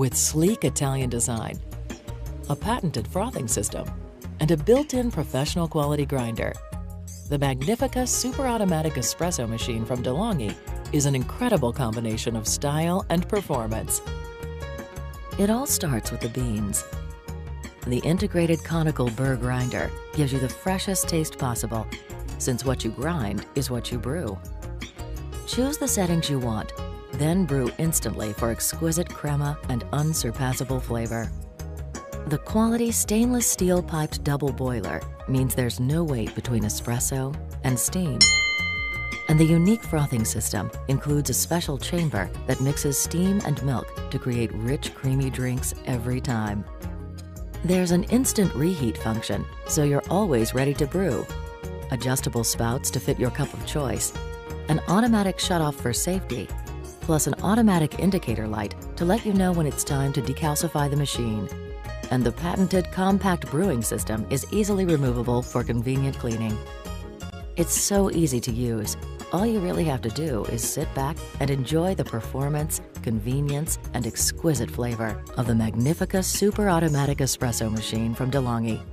with sleek Italian design, a patented frothing system, and a built-in professional quality grinder. The Magnifica Super Automatic Espresso Machine from DeLonghi is an incredible combination of style and performance. It all starts with the beans. The integrated conical burr grinder gives you the freshest taste possible, since what you grind is what you brew. Choose the settings you want, then brew instantly for exquisite crema and unsurpassable flavor. The quality stainless steel piped double boiler means there's no wait between espresso and steam. And the unique frothing system includes a special chamber that mixes steam and milk to create rich, creamy drinks every time. There's an instant reheat function, so you're always ready to brew, adjustable spouts to fit your cup of choice, an automatic shutoff for safety, plus an automatic indicator light to let you know when it's time to decalcify the machine. And the patented compact brewing system is easily removable for convenient cleaning. It's so easy to use. All you really have to do is sit back and enjoy the performance, convenience, and exquisite flavor of the Magnifica Super Automatic Espresso Machine from DeLonghi.